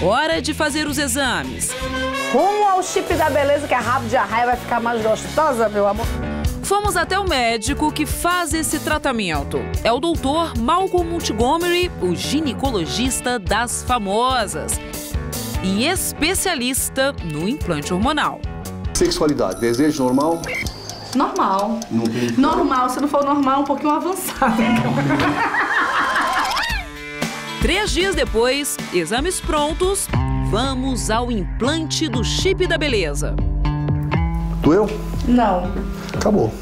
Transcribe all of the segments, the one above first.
Hora de fazer os exames. Rumo ao Chip da Beleza, que a Rabo de Arraia vai ficar mais gostosa, meu amor. Fomos até o médico que faz esse tratamento. É o doutor Malcolm Montgomery, o ginecologista das famosas e especialista no implante hormonal. Sexualidade, desejo normal? Normal. Normal, se não for normal, um pouquinho avançado. 3 dias depois, exames prontos, vamos ao implante do Chip da Beleza. Doeu? Não. Acabou.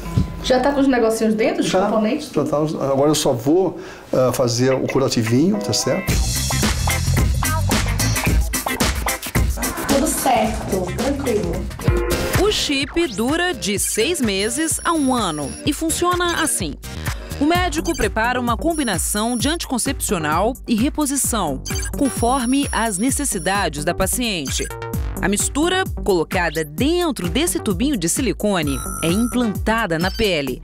Já tá com os negocinhos dentro, os componentes? Já tá, agora eu só vou fazer o curativinho, tá certo? Tudo certo, tranquilo. O chip dura de 6 meses a 1 ano e funciona assim. O médico prepara uma combinação de anticoncepcional e reposição, conforme as necessidades da paciente. A mistura, colocada dentro desse tubinho de silicone, é implantada na pele.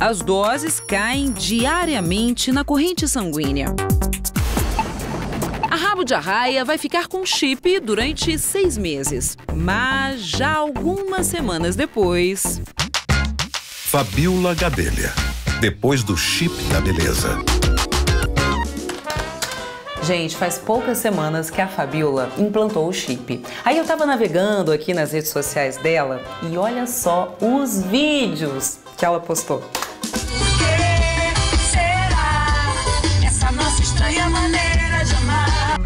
As doses caem diariamente na corrente sanguínea. A Rabo de Arraia vai ficar com chip durante 6 meses, mas já algumas semanas depois... Fabíola Gadelha. Depois do Chip da Beleza. Gente, faz poucas semanas que a Fabíola implantou o chip. Aí eu tava navegando aqui nas redes sociais dela e olha só os vídeos que ela postou. Por que será essa nossa estranha maneira de amar?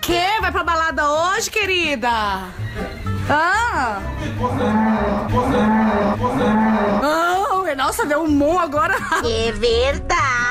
Que? Vai pra balada hoje, querida? Ah! Nossa, deu um bom agora. É verdade.